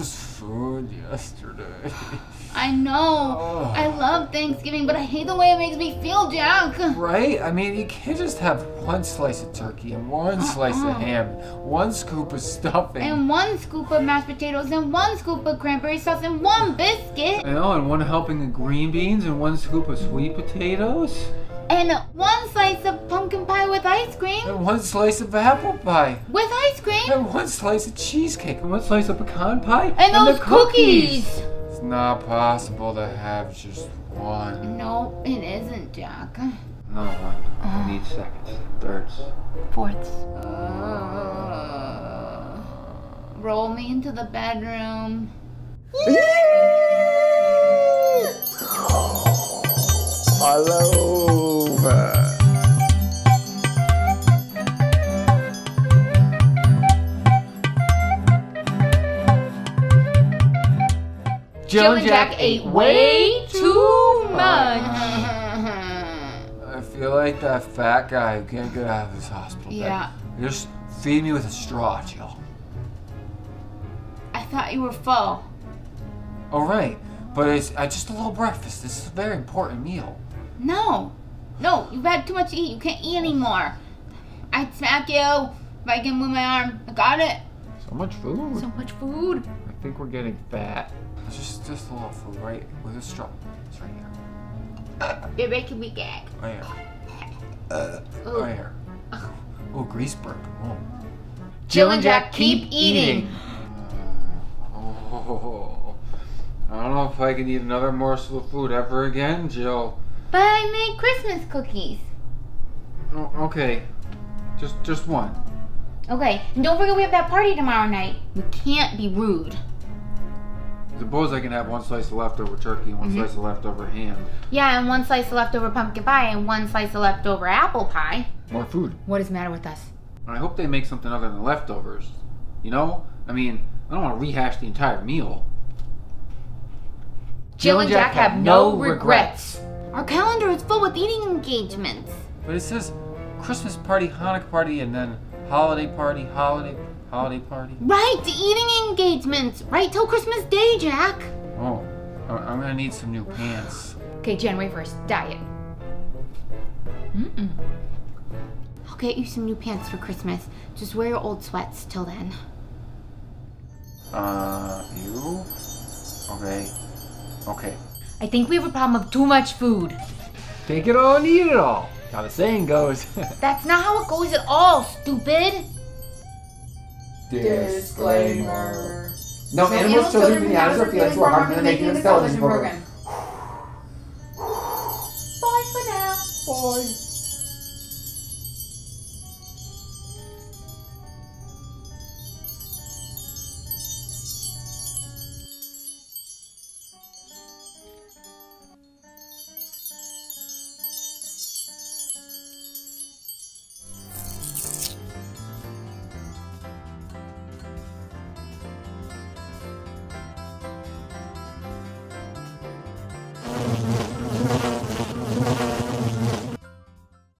was food yesterday. I know. Oh. I love Thanksgiving, but I hate the way it makes me feel, Jack. Right? I mean, you can't just have one slice of turkey and one slice of ham, one scoop of stuffing, and one scoop of mashed potatoes, and one scoop of cranberry sauce, and one biscuit. I know, and one helping of green beans, and one scoop of sweet potatoes. And one slice of pumpkin pie with ice cream. And one slice of apple pie. With ice cream. And one slice of cheesecake. And one slice of pecan pie. And those cookies. It's not possible to have just one. No, it isn't, Jack. No, I need seconds, thirds. Fourths. Roll me into the bedroom. Hello. Jill and Jack ate way too much. I feel like that fat guy who can't get out of his hospital bed. Just feed me with a straw, Jill. I thought you were full. All right, but it's just a little breakfast. This is a very important meal. No. No, you've had too much to eat. You can't eat anymore. I'd smack you if I can move my arm. I got it. So much food. So much food. I think we're getting fat. It's just a little food, right? With a straw. It's right here. You're making me gag. Right here. Right here. Oh, grease burp. Oh. Jill and Jack keep eating. I don't know if I can eat another morsel of food ever again, Jill. But I made Christmas cookies. Oh, okay. Just one. Okay, and don't forget we have that party tomorrow night. We can't be rude. Suppose I can have one slice of leftover turkey and one slice of leftover ham. Yeah, and one slice of leftover pumpkin pie and one slice of leftover apple pie. More food. What is the matter with us? I hope they make something other than leftovers. You know? I mean, I don't want to rehash the entire meal. Jill and Jack have no regrets. Our calendar is full with eating engagements. But it says Christmas party, Hanukkah party, and then holiday party, holiday party. Right, eating engagements. Right till Christmas Day, Jack. Oh, I'm gonna need some new pants. Okay, January 1st, diet. I'll get you some new pants for Christmas. Just wear your old sweats till then. You? Okay. I think we have a problem of too much food. Take it all and eat it all. How the saying goes. That's not how it goes at all, stupid. Disclaimer. No animals, children, and animals or feelings were harmed in the making of this television program. Bye for now. Bye.